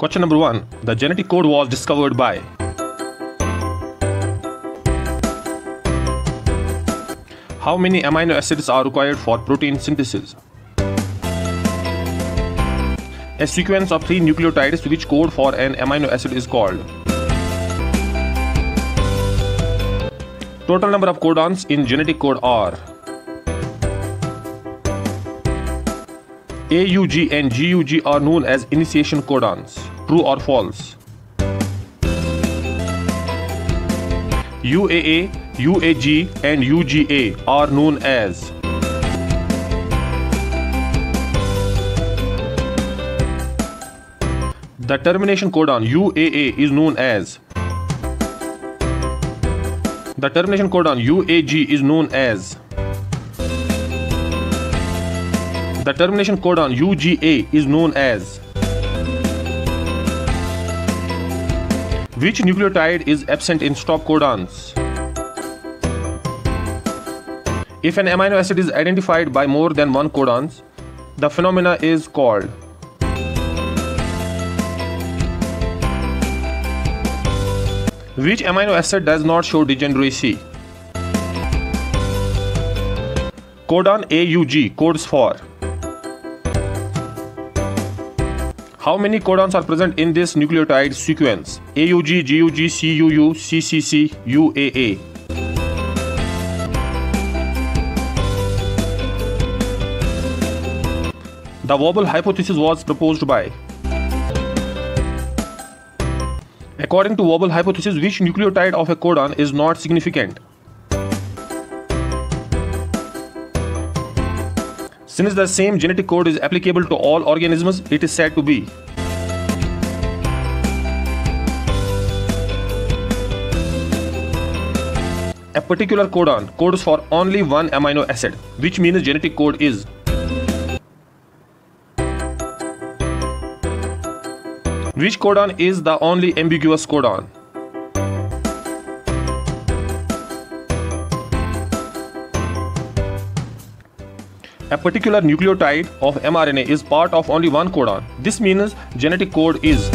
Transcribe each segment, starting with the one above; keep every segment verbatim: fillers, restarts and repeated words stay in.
Question number one. The genetic code was discovered by. How many amino acids are required for protein synthesis? A sequence of three nucleotides which code for an amino acid is called. Total number of codons in genetic code are A U G and G U G are known as initiation codons. True or false? U A A, U A G and U G A are known as. The termination codon U A A is known as. The termination codon U A G is known as. The termination codon U G A is known as. Which nucleotide is absent in stop codons? If an amino acid is identified by more than one codon, the phenomena is called. Which amino acid does not show degeneracy? Codon A U G codes for. How many codons are present in this nucleotide sequence? A U G, G U G, C U U, C C C, U A A. The wobble hypothesis was proposed by. According to wobble hypothesis, which nucleotide of a codon is not significant? Since the same genetic code is applicable to all organisms, it is said to be. A particular codon codes for only one amino acid, which means genetic code is. Which codon is the only ambiguous codon? A particular nucleotide of m R N A is part of only one codon. This means genetic code is.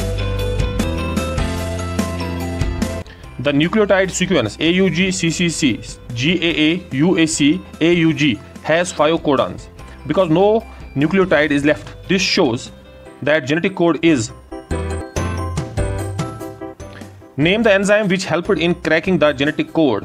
The nucleotide sequence A U G, C C C, G A A, U A C, A U G has five codons. Because no nucleotide is left, this shows that genetic code is. Name the enzyme which helped in cracking the genetic code.